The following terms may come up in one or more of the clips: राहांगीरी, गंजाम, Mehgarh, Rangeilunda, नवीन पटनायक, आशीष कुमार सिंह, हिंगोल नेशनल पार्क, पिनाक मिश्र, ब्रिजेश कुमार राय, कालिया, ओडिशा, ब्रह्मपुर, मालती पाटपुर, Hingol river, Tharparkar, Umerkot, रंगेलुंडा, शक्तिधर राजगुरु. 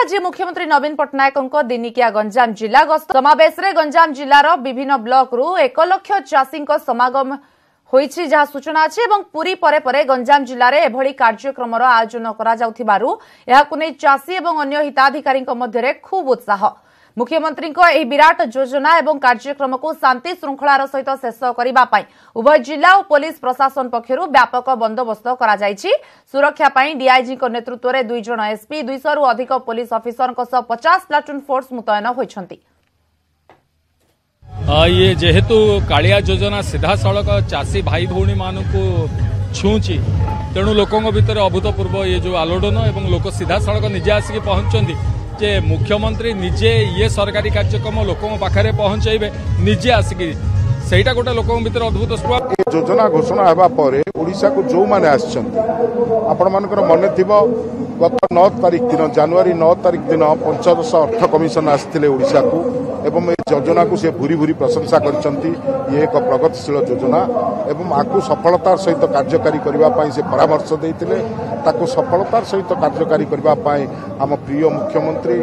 आज मुख्यमंत्री नवीन पटनायक दिनिकिया गंजाम जिला गस्त समावेश गंजाम जिलार विभिन्न ब्लॉक रु 1 लाख चाषी समागम होईछि जहा सूचना अछि एवं पूरी परे परे गंजाम जिल्ला रे एभली कार्यक्रम आयोजन करा जाउथिबारु एहाकु नै चाषी एवं अन्य हिताधिकारी मध्ये रे खूब उत्साह। मुख्यमंत्री को एही विराट योजना एवं कार्यक्रम को शांति श्रृंखलार सहित शेष करिबा पाई उभय जिला और पुलिस प्रशासन पक्षरु व्यापक बंदोबस्त करा जाईछि। सुरक्षा पाई डीआईजी को नेतृत्व रे 2 जण एसपी 200 रु अधिक पुलिस ऑफिसर को 150 प्लाटून फोर्स मुतयन होइछंती। ये जेहेतु कालिया योजना सीधा सड़क चाषी भाई भौणी मानू छुँची तेणु लोक भितर अभूतपूर्व ये जो आलोडन और लोक सीधा सड़क निजे आसिक पहुँचती जे मुख्यमंत्री निजे ये सरकारी कार्यक्रम लोक पाखे पहुँचे निजे आसिक सहीटा गोटे लोक भितर अद्भुत स्वरूप योजना घोषणा होगापर ओडिशा को जो मैंने आपण मान मन थी गत 9 तारिख दिन January 9 तारिख दिन पंचदश अर्थ कमिशन आसते ओडिशा को एवं ये योजना को से भूरी भूरी प्रशंसा करचंती। ये एक प्रगतिशील योजना एवं आपको सफलतार सहित कार्यकारी करने से परामर्श देते सफलतार सहित कार्यकारी करने आम प्रिय मुख्यमंत्री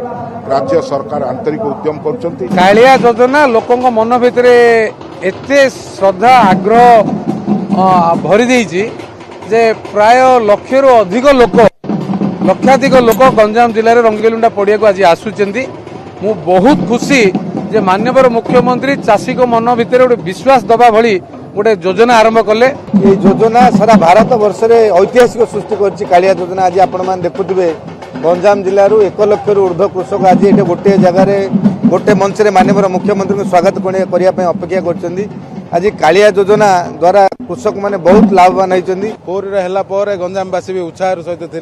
राज्य सरकार आंतरिक उद्यम करचंती। कालिया योजना लोक मन भितर एते श्रद्धा आग्रह भरी जे प्राय लक्षरू अधिक लोक लक्षाधिक लोक गंजाम जिले रंगीलुंडा पड़िया को आज आसुचंती। मु बहुत खुशी जे माननीय मुख्यमंत्री चाषी को मन भितर गोटे विश्वास दबा भली गोटे योजना आरंभ कले। ये योजना सारा भारत वर्ष ऐतिहासिक सृष्टि करछि कालिया योजना। आज आपण मान देखुथिबे गंजाम जिल्लारू 1 लाख ऊर्ध्व कृषक आज ये गोटे जगार गोटे मंच में माननीय मुख्यमंत्री को स्वागत करने अपेक्षा करछंदी। आज कालिया योजना द्वारा कृषक मैंने बहुत लाभवान होती। कोरिरा हला पर गंजामवासी भी उत्साह सहित थे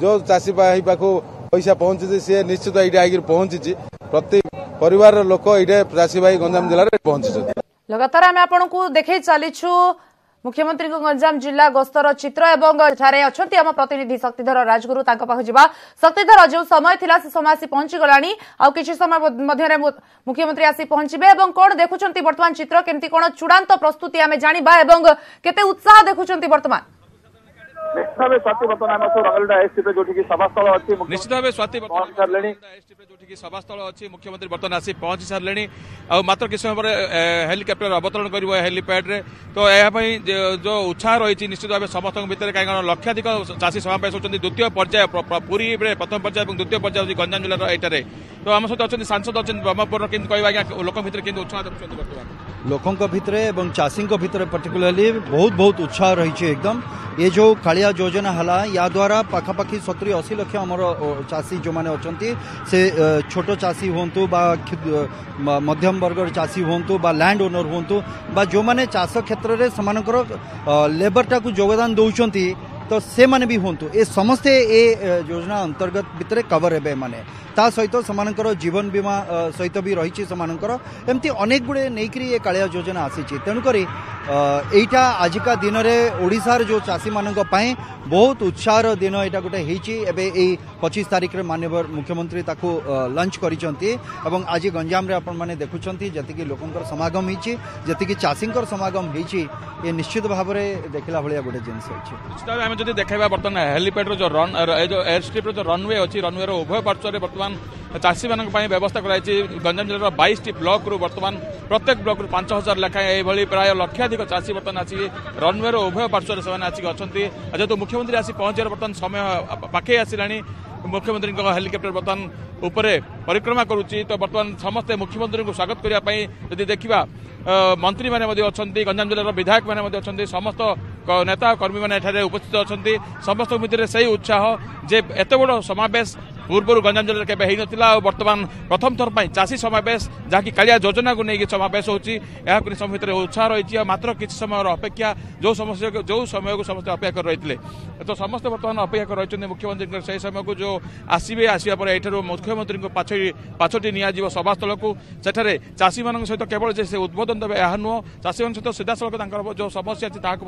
जो चाषी भाई पाखु पैसा पहुंची सी निश्चित ये आगे पहुंची प्रति परिवार लोक ये चाषी भाई गंजाम जिले में पहुंची। लगातार आम आपको देखे चलीचु मुख्यमंत्री गंजाम जिला गस्तर चित्र एवं अच्छा आम प्रतिनिधि शक्तिधर राजगुरु जा शक्तिधर जो समय थिला से समय आसी पहुंची गलानी आ किसी समय मध्य मुख्यमंत्री आसी पहुंचे कौन देखुंत बर्तमान चित्र केमती कौन चूड़ांत प्रस्तुति आम जाना केते उत्साह देखुंत बर्तमान निश्चित भाव स्वाति सभास्थल अच्छी मुख्यमंत्री बर्तमान आसी पहुंची सारे मात्र किसी समय पर हेलिकप्टर अवतरण कर हेलीपैड रे तो यह जो उत्साह रही निश्चित भाव समस्त भितर कहीं लक्षाधिक चाषी समावेश होती। द्वितीय पर्याय पूरी प्रथम पर्याय और द्वितीय पर्याय गंजाम जिलार एटारे तो आम सहित अच्छा सांसद अच्छा ब्रह्मपुर कह लोक भितर कि उत्साह देखते बर्तमान लोकों भितर एवं चाषी भितर पर्टिकुलरली बहुत बहुत उत्साह रही है एकदम। ये जो कालिया योजना हला या द्वारा पाखापाखि 70-80 लाख आमर चाषी जो मैंने अच्छा से छोट चाषी हूँ बा मध्यम वर्गर चाषी हूँ बा लैंड ओनर हूँ बा जो मैंने चाष क्षेत्र में सेमानकर लेबरटा को योगदान दौरान तो से माने भी हूँ ये समस्ते ये योजना अंतर्गत भितर कवर हे मैंने ता सहित सेमानकर जीवन बीमा सहित भी रही सेमानकर एमती अनेक गुड़े नहींक्री ये कालिया योजना आसी तेणुकर यहीटा आजिका दिन में ओडिशार जो चाषी मान बहुत उत्साह दिन यहाँ गोटे होई 25 तारिख में माननीय मुख्यमंत्री ताकू लंच करते आज गंजाम आपण मैंने देखुं जी लोकर समागम होती चाषी समागम हो निश्चित भाव में देखला भाया गोटे जिन जो देखा बर्तमान हेलीपैड जो रन जो एयरस्ट्रिप जो रनवे अच्छी रनवे उभय पार्श्वर बर्तमान चाषी मान व्यवस्था कराई गंजाम जिलार 22 ब्लॉक रु बर्तमान प्रत्येक ब्लॉक रु 5000 लखाएं ये प्राय लक्षाधिक चाषी बर्तमान आसी रनवे उभय पार्श्वर से आसिक अच्छा जेहतु मुख्यमंत्री आसी पहुंचार बर्तमान समय पाखे आसला मुख्यमंत्री हेलिकप्टर बर्तमान उपरे परिक्रमा करुच्ची तो बर्तमान समस्ते मुख्यमंत्री को स्वागत करने यदि देखा मंत्री मैंने अच्छा गंजाम जिलार विधायक मैंने अच्छा समस्त नेता कर्मी मैंने उपस्थित अच्छा समस्त भितर से ही उत्साह जे एत बड़ समावेश पूर्व गंजाम जिले में केवे होता और बर्तमान प्रथम थर पर चाषी समावेश जहाँकि कालिया योजना को लेकिन समावेश हो भितर उत्साह रही मात्र किसी समय अपेक्षा जो समय को समस्त अपेक्षा कर रही है तो समस्त बर्तमान अपेक्षा कर रही मुख्यमंत्री से समय को जो आसवे आसवा पर यह मुख्यमंत्री पाछटी निजी सभास्थल को सेठे चाषी मान सहित केवल से उद्बोधन देवे यह नुह चाषी मान सहित सीधासल जो समस्या अच्छी ताकि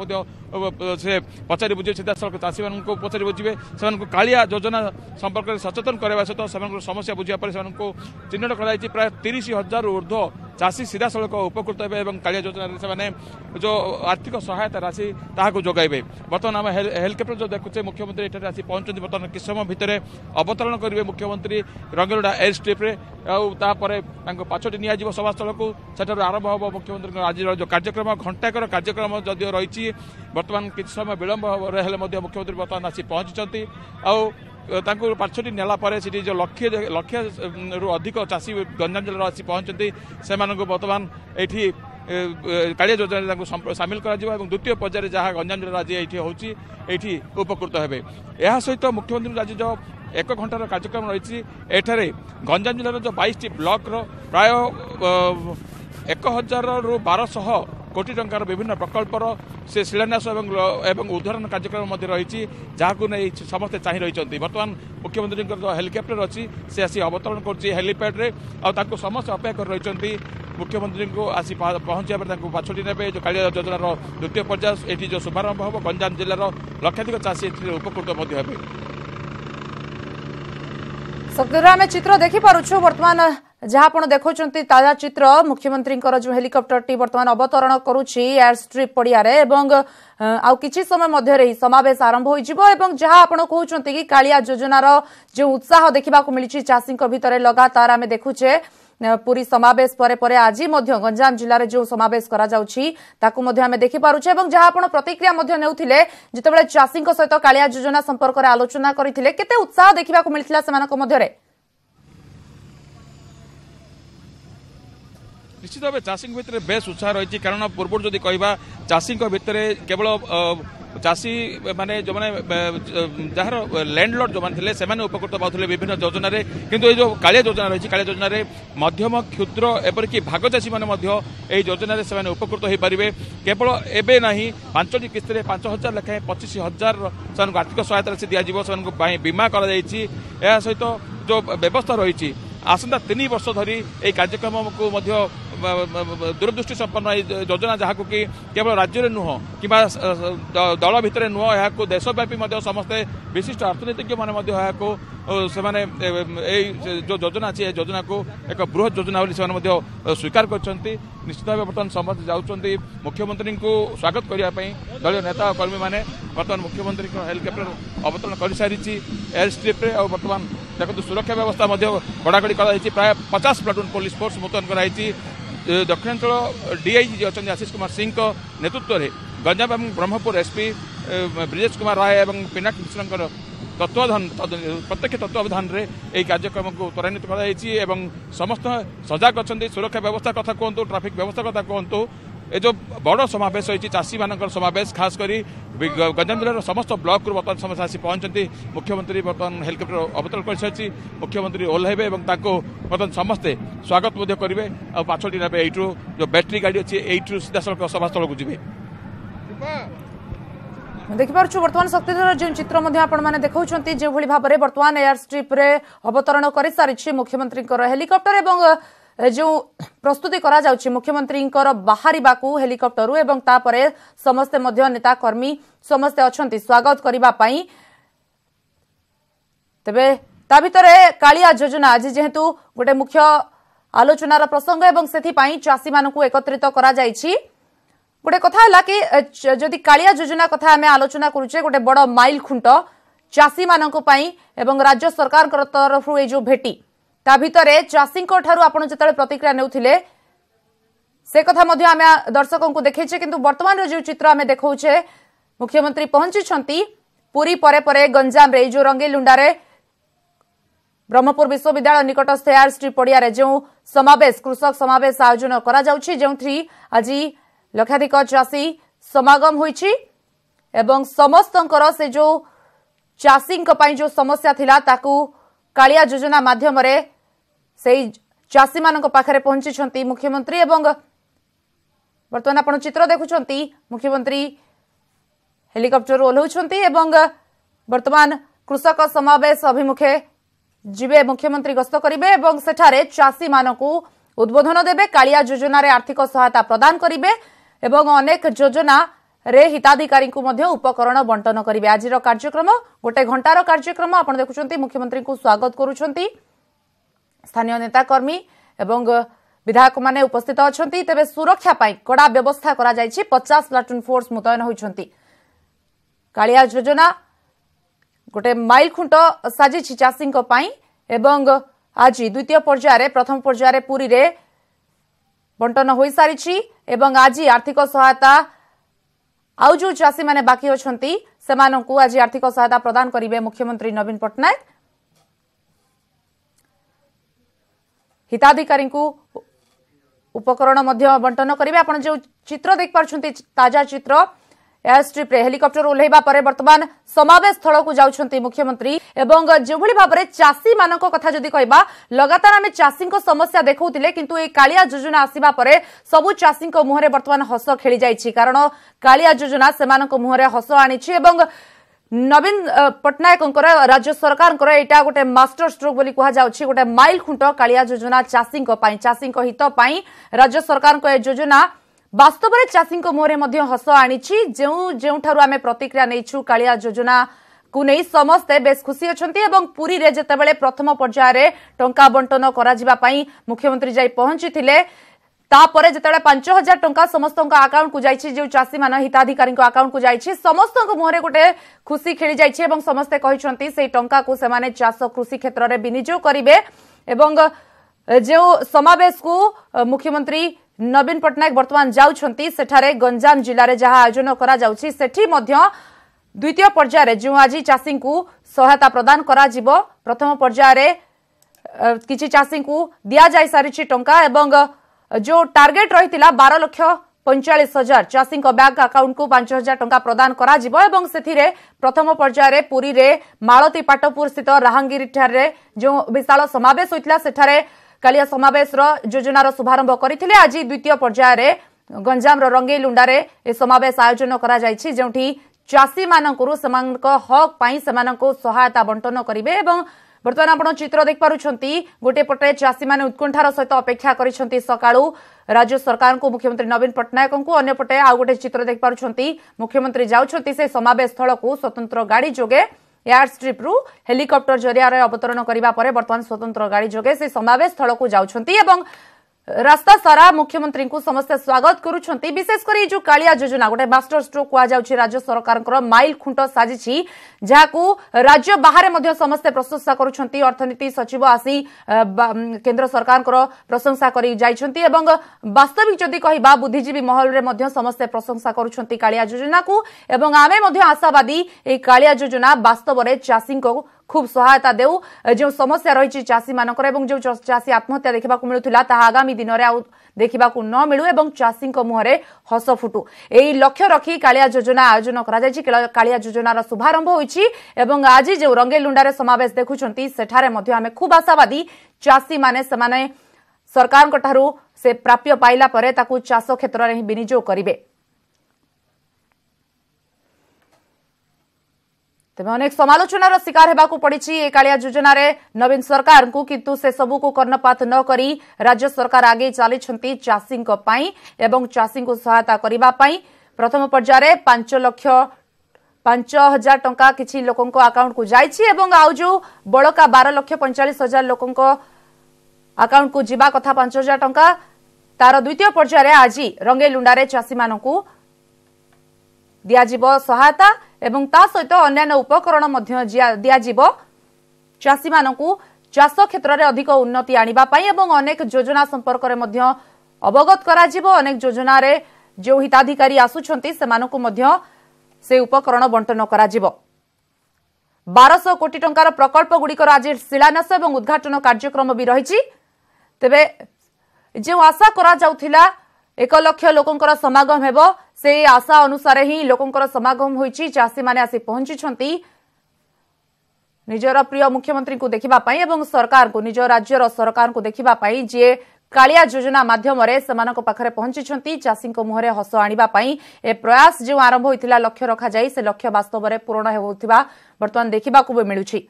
पचारि बुझे सीधासल चाषी मान पचारि बुझे से कालिया योजना संपर्क में सचेत ସଚେତନ କରାଇବା ସହିତ ସେମାନଙ୍କର ସମସ୍ୟା ବୁଝିବା ପରେ ସେମାନଙ୍କୁ ଚିହ୍ନଟ କରାଯାଇଛି। ପ୍ରାୟ 30,000 ଊର୍ଦ୍ଧ୍ୱ ଚାଷୀ ସିଧାସଳଖ ଉପକୃତ ହେବେ ଏବଂ କାଳିଆ ଯୋଜନାରେ ସେମାନେ ଯେଉଁ ଆର୍ଥିକ ସହାୟତା ରାଶି ତାହାକୁ ଯୋଗାଇବେ। ବର୍ତ୍ତମାନ ଆମେ ହେଲିକପ୍ଟର ଯେଉଁ ଦେଖୁଛେ, ମୁଖ୍ୟମନ୍ତ୍ରୀ ଏଠାରେ ଆସି ପହଞ୍ଚନ୍ତି। ବର୍ତ୍ତମାନ କିଛି ସମୟ ଭିତରେ ଅବତରଣ କରିବେ ମୁଖ୍ୟମନ୍ତ୍ରୀ ରଙ୍ଗେଲୁଣ୍ଡା ଏୟାର ଷ୍ଟ୍ରିପ୍ରେ, ଆଉ ତାପରେ ତାଙ୍କ ପାଛୋଟି ନିଆଯିବ ସଭାସ୍ଥଳକୁ। ସେଠାରୁ ଆରମ୍ଭ ହେବ ମୁଖ୍ୟମନ୍ତ୍ରୀଙ୍କ ଆଜିର ଯେଉଁ କାର୍ଯ୍ୟକ୍ରମ, ଘଣ୍ଟାକର କାର୍ଯ୍ୟକ୍ରମ ଯଦିଓ ରହିଛି। ବର୍ତ୍ତମାନ କିଛି ସମୟ ବିଳମ୍ବ ହେଲେ ମଧ୍ୟ ମୁଖ୍ୟମନ୍ତ୍ରୀ ବର୍ତ୍ତମାନ ଆସି ପହଞ୍ଚିଛନ୍ତି। ଆଉ तांको पार्छटी नेला परे सिटी जो लक्ष्य लक्ष्य रु अधिक चासी गंजाम जिला आसी पहुंचती से बर्तमान ये कालिया योजना सामिल कर द्वितीय पर्यायर जहाँ गंजाम जिला आज ये होती उपकृत हे। यह सहित मुख्यमंत्री आज जो एक घंटार कार्यक्रम रही गंजाम जिलार जो 22 ब्लक प्राय 1,000 ରୁ 1,200 कोटी टंकार विभिन्न प्रकल्पर से शिलान्यास एवं उदाहरण कार्यक्रम रही नहीं समस्ते चाह रही। बर्तमान मुख्यमंत्री जो हेलिकप्टर अच्छी से आसी अवतरण कर हेलीपैड रे आउ समस्त अपेक्षा कर रही मुख्यमंत्री को आसी पहुंचापर पाछोटी ने जो कालिया योजनार द्वितीय पर्याय ये जो शुभारंभ हम गंजाम जिलार लक्षाधिक चाषी उपकृत हे। सबद्वारा आम चित्र देखिपु बर्तमान जहाँ आप देखुं ताजा चित्र मुख्यमंत्री जो हेलिकप्टर टी बर्तमान अवतरण करुच्ची एयर स्ट्रिप पड़िया आउ किछि समय मध्य समावेश आरंभ हो जहाँ आप कहते कि कालिया योजनार जो उत्साह देखा मिली चाषी भितर लगातार आम देखुचे। पूरी समावेश पर आज गंजाम जिले में जो समावेश देखिपारे जहां आप प्रतिक्रिया जिते चाषी सहित कालिया योजना संपर्क में आलोचना करते केते उत्साह देखा मिलता से निश्चित भाव चाषी भितर बेस उत्साह रही कारण पूर्व जदि कह चाषी भितर केवल चाषी माने जो माने जहाँ लैंडलॉर्ड जो माने से उपकृत पाते विभिन्न योजन किंतु ये जो कालिया योजना रही कालिया योजन में मध्यम क्षुद्र एपरिक भागचाषी मैंने योजन से उपकृत हो पारे। केवल एवं ना 5टी किस्तर 5,000 लेखाएं 25,000 आर्थिक सहायता राशि दिज्वे बीमा कर सहित जो व्यवस्था रही आसंता 3 वर्ष धरी ये कार्यक्रम को दूरदृष्टि संपन्न योजना जहाँ कि केवल राज्य में नुह कि दल भितर नुह यह देशव्यापी समस्ते विशिष्ट अर्थनीतिज्ञ मैंने जो योजना अच्छी योजना को एक बृहत योजना स्वीकार करते निश्चित भाव बर्तमान समस्त जाऊँगी मुख्यमंत्री को स्वागत करने दल नेता और कर्मी मैंने बर्तमान मुख्यमंत्री हेलिकप्टर अवतरण कर सारी एयर स्ट्रिप्रे और बर्तमान देखो सुरक्षा व्यवस्था कड़ाकड़ी कर प्राय 50 प्लाटून पुलिस फोर्स मुतयन कराई। दक्षिणांचल डीआईजी जी अच्छा आशीष कुमार सिंह नेतृत्व में गंजाम एवं ब्रह्मपुर एसपी ब्रिजेश कुमार राय और पिनाक मिश्र तत्वाधान प्रत्यक्ष तत्वावधान में यह कार्यक्रम को त्वरान्वित कर समस्त सजग अच्छा सुरक्षा व्यवस्था कथा कहतु ट्राफिक व्यवस्था कथा कहतु ये जो बड़ समावेश होती चाषी मानकर समावेश खास करी गंजाम जिलार समस्त ब्लक रु बर्तमान समय आसी पहुंचती मुख्यमंत्री बर्तमान हेलिकप्टर अवतरण कर सारी मुख्यमंत्री ओल्लैबे और बर्तमान समस्ते स्वागत करेंगे और पाछटी ने यू जो बैटरी गाड़ी अच्छी यू सीधासख सभास्थल को जी देखिपु बर्तमान शक्तिधर जो चित्र आपने देखा जो भाव में बर्तमान एयर स्ट्रिप्रे अवतरण कर सारी मुख्यमंत्री हेलिकप्टर और जो प्रस्तुति करा जाउछि मुख्यमंत्री बाहरिबाकू हेलिकप्टर एवं तापरे समस्ते मध्य नेता कर्मी समस्ते अछंती स्वागत करिबा पई। तबे ता भितरे कालिया योजना आज जेहेतु गोटे मुख्य आलोचनार प्रसंग एवं सेथि पई चासी मानकू एकत्रित करा जाइछि। गोटे कथा हला कि जदि कालिया योजना कथा आमे आलोचना करूछे गोटे बड़ माइल खुंट चासी मानकू पई एवं राज्य सरकार तरफ ए जो भेटी ता भितर चाषी आपतने प्रतिक्रिया नेउथिले से कथा आम दर्शकों को देखे किंतु वर्तमान जो चित्र आम देखौछे मुख्यमंत्री पहुंची पूरी परे परे गंजाम रे जो रंगेलुंडा रे ब्रह्मपुर विश्वविद्यालय निकटस्थ एयर स्ट्रिप पड़िया रे जो समावेश कृषक समावेश आयोजन करा जाउछि जेउथि आज लक्षाधिक चाषी समागम होइछि एवं समस्तंकर से जो चाषी जो समस्या थिला ताकू कालिया योजना माध्यम रे सेई चाषी मानक पाखरे पहुंची मुख्यमंत्री एवं बर्तमान आप चित्र देखुंट मुख्यमंत्री हेलिकप्टर ओह्लौंती बर्तमान कृषक समावेश अभिमुखे जीवे मुख्यमंत्री गस्त करेंगे और सेठारे चाषी मानक उद्बोधन देवे कालिया योजन आर्थिक सहायता प्रदान करेंगे अनेक योजना हिताधिकारी उपकरण बंटन करेंगे। आज कार्यक्रम गोटे घंटार कार्यक्रम आप देखुं मुख्यमंत्री को स्वागत करुंट स्थानीय नेताकर्मी एवं विधायक माने उपस्थित अच्छा तेज सुरक्षा कड़ा व्यवस्था करा 50 प्लाटून फोर्स मुतयन होती। कालिया योजना गोटे माइल खुंट साजी चाषी एवं आज द्वितीय पर्यायर प्रथम पर्यायर पूरी रे बंटन हो सारी एवं आज आर्थिक सहायता आउ जो चाषी माने बाकी अच्छा से आज आर्थिक सहायता प्रदान करेंगे मुख्यमंत्री नवीन पटनायक। हिताधिकारी उपकरण बंटन करेंगे। आप जो चित्र देख पार्टी ताजा चित्र एयरस्ट्रिप हेलिकप्टर ओह्लैवा पर बर्तमान समावेश स्थल को जाउछंती मुख्यमंत्री एवं जो भाव में चाषी मान कथा जदि कहबा लगातार आम चाषी समस्या देखौतिले किंतु ए कालिया योजना आसीबा पर सबु चाषी मुहरे बर्तमान हस खेली जाइछि कारण कालिया योजना सेमानक मुहरे हस आनिछि एवं नवीन पटनायकंकर राज्य सरकारंकर एटा गोटे मास्टर स्ट्रोक बोली कहा जाउछि गोटे माइल खुंट कालिया योजना चाषींक पई चाषींक हित पई राज्य सरकारंक ए योजना वास्तव में चाषी मुहरे हस आनी जो आम प्रतिक्रिया नहीं कालिया योजना को नहीं समस्ते बेस खुशी अच्छा पुरी रे जितेबाला प्रथम पर्यायर टंका बंटन कराई मुख्यमंत्री जाई पहुंची थिले तापरे जितेबाला 5000 टंका समस्त अकाउंट को जाई जो चाषी मान हिताधिकारी अकाउंट को जाई समस्त मुहरे गोटे खुशी खेली जाई समस्ते कही से टंका को सेमाने चाष कृषि क्षेत्र में विनियोग करेंगे। जो समावेश को मुख्यमंत्री नवीन पटनायक बर्तमान जाउछंती सेठारे गंजाम जिले जहां आयोजन करा जाउछि सेठी मध्य द्वितीय पर्यायर जो आज चाषी को सहायता प्रदान करा जिवो प्रथम पर्यायर किछि चाषी को दिया जाय सारिछि टंका एवं जो टार्गेट रहितिला 12,45,000 चाषी बैंक अकाउंट को 5,000 टंका प्रदान करा जिवो एवं सेथिरे प्रथम पर्यायर पुरी रे मालती पाटपुर स्थित राहांगीरी ठारे जो विशाल समावेश होइतिला सेठारे कालिया समावेश योजनार शुभारंभ करथिले। आज द्वितीय पर्यायर गंजाम रंगेइलुंडा रे ए समावेश आयोजन करा जायछि जोंठी चाषी माननकरू समानक हक पई समाननको सहायता बंटन करिवे एवं वर्तमान आपण चित्र देख पारुछंती गोटे पटे चाषी माने उत्कंठार सहित अपेक्षा करिसंती सकाळू राज्य सरकार को मुख्यमंत्री नवीन पटनायकंकू अन्य पटे आ गोटे चित्र देख पारुछंती मुख्यमंत्री जाउछंती से समावेश स्थल को स्वतंत्र गाड़ी जोगे एयर स्ट्रिप रु हेलिकप्टर जरिया अवतरण करने पर बर्तमान स्वतंत्र गाड़ी जोगे से समावेश स्थल को जाउछंती एवं रास्ता सारा मुख्यमंत्री को समस्त स्वागत करुछंती। विशेषकर जो कालिया योजना गोटे मास्टर स्ट्रोक कह जाउछि राज्य सरकार माइल खुंट साजिछि जहां राज्य बाहर समस्ते प्रशंसा करुछंती। अर्थनीति सचिव आसी केन्द्र सरकार प्रशंसा करी जाइछंती एवं वास्तविक जदि कहबा बुद्धिजीवी महल रे समस्ते प्रशंसा करुछंती कालिया योजना को एवं आमे मध्य आशावादी ए कालिया योजना वास्तव में चाषी को खूब सहायता देउ जो समस्या रही चाषी मानकर एवं जो चाषी आत्महत्या देखा मिलूला ता आगामी दिन में आउ देखा न मिलू एवं चाषी मुहर हस फुटू यही लक्ष्य रखी कालिया योजना आयोजन कालिया योजनार शुभारंभ होइछि। आज जो रंगेलुंडारे समावेश देखुछंती सेठारे मध्य आमे खूब आशावादी चाषी माने समाने सरकारक ठारू से प्राप्य पाइला परे ताकू चाष क्षेत्र में विनियोग करिवे। तेज अनेक समालोचनार शिकार होगा पड़ी कालिया योजना नवीन सरकार को किंतु से सबू को कर्णपात न करी राज्य सरकार आगे चली चाषी एवं चाषी को सहायता करने प्रथम पर्यायर 5,05,000 टंका किसी लोकों अकाउंट को जाई आउ जो बड़का 12,45,000 लोकों अकाउंट को जीवा कथा 5,000 टंका तार द्वितीय पर्यायर आज रंगेलुंडारे चाषी मान दियाजिब सहायता एवं ता सहित अन्य उपकरण दियाजिब चाषी मानकू चाष क्षेत्र में अधिक उन्नति आनिबा पई एवं अनेक योजना संपर्क रे मध्य अवगत करा जिवो अनेक योजना रे जो हिताधिकारी आसुछंती सेमानकू मध्य से उपकरण बंटन करा जिवो। 1200 कोटी टंकार प्रकल्प गुड़िकर आज शिलान्यास एवं उद्घाटन कार्यक्रम भी रही तेबे जो आशा करा जाउथिला 1 लाख लोकंकर समागम हेबो से आशा अनुसार ही लोकंकर समागम होइछि चाषी माने आसी पहुंची निजर प्रिय मुख्यमंत्री को देखिबा पई एवं सरकार को निज राज्यर सरकार को देखिबा पई जे कालिया योजना माध्यम रे समानक पाखरे पहुंची चाषी को मुहरे हस आनिबा पई ए प्रयास जो आरंभ होइतिला लक्ष्य रखा जाई से लक्ष्य वास्तव रे पूर्ण होउथिबा वर्तमान देखिबा को मिलुछि।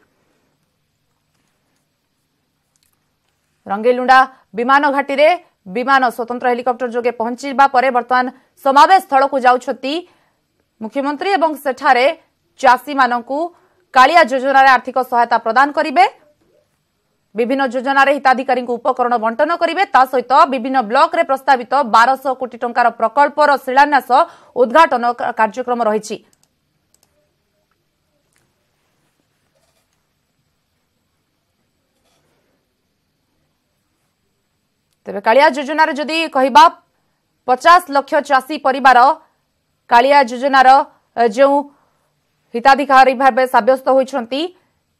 रंगेलुंडा विमान घाटी रे विमान स्वतंत्र हेलिकप्टर जोगे पहुंचवा पर बर्तमान समावेश स्थल को जाउछंती मुख्यमंत्री एवं सेठारे चाषी मानकु कालिया योजनार आर्थिक सहायता प्रदान करिबे। विभिन्न योजनार हिताधिकारी उपकरण बंटन करिबे। ता सहित विभिन्न ब्लॉक रे प्रस्तावित 1200 कोटी टंकार प्रकल्पर शिलान्यास उद्घाटन कार्यक्रम रहिछि। तेबे कालिया योजनार जदि कहिबा 50 लाख चाषी परिवार कालिया योजनार जो हिताधिकारी भाव सब्यस्त होइछंती।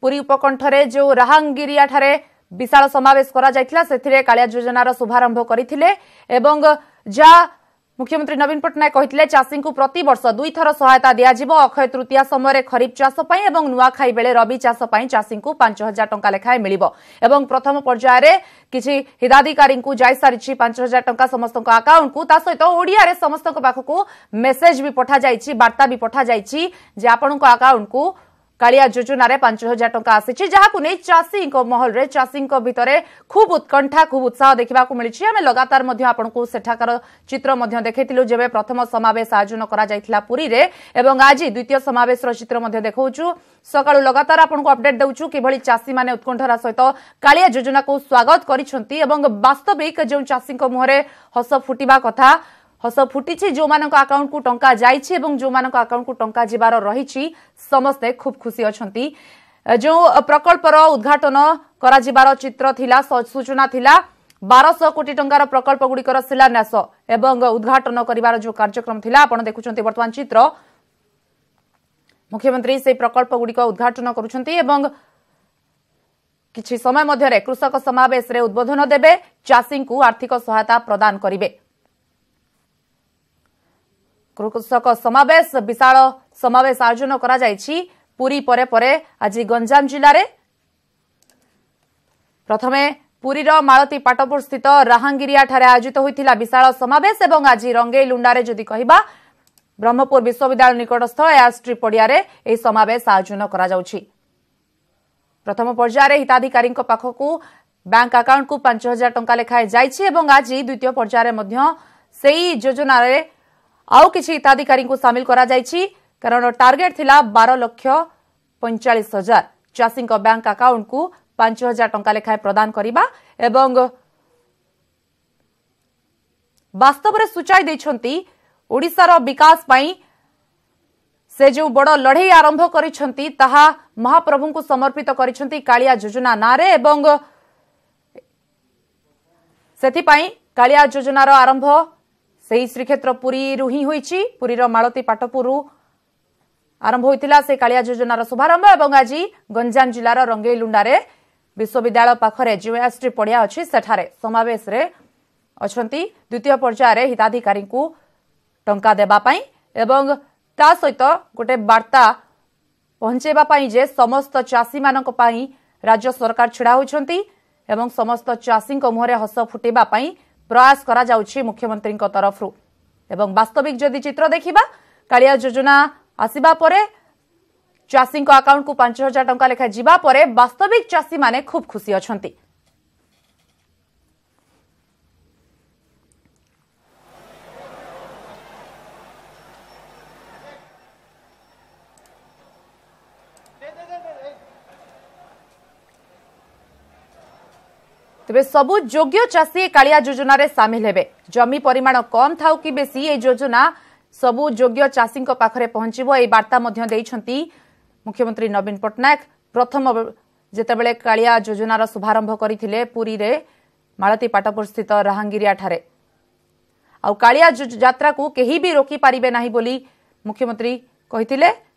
पुरी उपकंठरे जो राहांगीरी ठारे विशाल समावेश करा जायतिला, सेथिरे कालिया योजनार शुभारंभ करिथिले एवं जा मुख्यमंत्री नवीन पटनायक कहिथिले चाषी को प्रति वर्ष 2 थर सहायता दिया जिवो। अक्षय तृतीया समय खरीफ चाष पई एवं नुआखाई बेले रबी चाष पई चाषी को 5000 टंका लेखाए मिलिबो एवं प्रथम पर्याय रे किछि हिताधिकारी को जाय सारिछि 5000 टंका समस्तक अकाउंट को। ता सहित ओडिया रे समस्तक पाखकु मेसेज भी पठा जायछि, वार्ता भी पठा जायछि जे आपनको अकाउंट को कालिया योजना रे 5000 टंका आसीछि, जहाकु नै चाषी को महल रे चाषी को भितरे खूब उत्कंठा खूब उत्साह देखा मिली। आम लगातार आपंक सेठाकर चित्र देखु जेबे प्रथम समावेश आयोजन करा पुरी रे एवं आज द्वितीय समावेश चित्र देखौछु। सकाळु लगातार आपंक अपडेट देउछु किभली चाषी माने उत्कंठार सहित कालिया योजना को स्वागत करिसंती एवं वास्तविक जो चाषी को मुहरे हस फुटिबा कथा हस फुटिछि, जो मानक अकाउंट को टंका जाइछि एवं जो मानक अकाउंट को टंका जिबार रहिछि समस्ते खूब खुशी अछंती। जो प्रकल्पर उद्घाटन करा जिबार चित्र थिला सूचना थिला 1200 कोटी टंकार प्रकल्प गुडीकर शिलान्यास एवं उद्घाटन करिबार जो कार्यक्रम थिला आपण देखुछंती वर्तमान चित्र। मुख्यमंत्री से प्रकल्प गुडीक उद्घाटन करुछंती एवं किछि समय मध्यरे कृषक समावेश रे उद्बोधन देबे, चाषी को आर्थिक सहायता प्रदान करिबे। कृषक समावेश विशाल समावेश आयोजन करा जायछि पुरी परे परे आज गंजाम जिले में। प्रथमे पुरीर मालती पाटपुर स्थित राहांगीरिया ठारे आयोजित होइथिला विशाल समावेश एवं आज रंगेइलुंडा रे जदि कहिबा ब्रह्मपुर विश्वविद्यालय निकटस्थ एयरस्ट्री पड़िया रे एही समावेश आयोजन करा जाउछि। प्रथम पर्यायर हिताधिकारी पाखकु बैंक अकाउंट को 5000 टंका लेखाए जायछि एवं आज द्वितीय पर्यायर मध्य सेही योजना रे आउ किसी हिताधिकारी को सामिल करा जायछि। कारण टार्गेट थिला 12,45,000 चाषी बैंक अकाउंट को 5000 टंका लेखाए प्रदान करिबा एवं वास्तव रे सूचाई दैछंती ओडिसा रो विकास पई से जो बड़ लड़े आरंभ करिछंती ताहा महाप्रभु को समर्पित करिछंती कालिया योजना नारे एवं सेथि पई कालिया योजना रो आरंभ सेही श्रीक्षेत्र पुरीरू ही होईछि। पुरीर मालती पाटपुरु आरंभ होइतिला से कालिया योजनार शुभारंभ एवं आज गंजाम जिलार रंगेइलुंडारे विश्वविद्यालय पाखरे जीएसटी पड़िया अछि सेठारे समावेश रे अछंती। द्वितीय पर्याय रे हिताधिकारी को टंका देबा पई एवं ता सहित गोटे वार्ता पहुंचेबा पई जे समस्त चाषी मानक पई राज्य सरकार छड़ा होइछंती एवं समस्त चाषी को मुहरे हस फुटेबा पई प्रयास करा जाउछि मुख्यमंत्री तरफ एवं वास्तविक जदि चित्र देखिबा कालिया योजना आसीबा परे चाषी को अकाउंट को 5000 टंका लेखा जीवा परे वास्तविक चाषी माने खूब खुशी अछंती। तेबे सबु योग्य चाषी कालिया योजना रे सामिल हेबे। जमी परिमाण कम थाउ कि बेसी ए योजना सबु योग्य चाषी को पाखरे पहुंचीबो ए वार्ता मध्य दैछंती मुख्यमंत्री नवीन पटनायक। प्रथम जेतेबेले कालिया योजना रो शुभारंभ करिथिले पुरी रे मालती पाटपुर स्थित राहांगीरिया ठारे आउ कालिया यात्रा को केही भी रोकी पारिबे नाही बोली मुख्यमंत्री कहिथिले।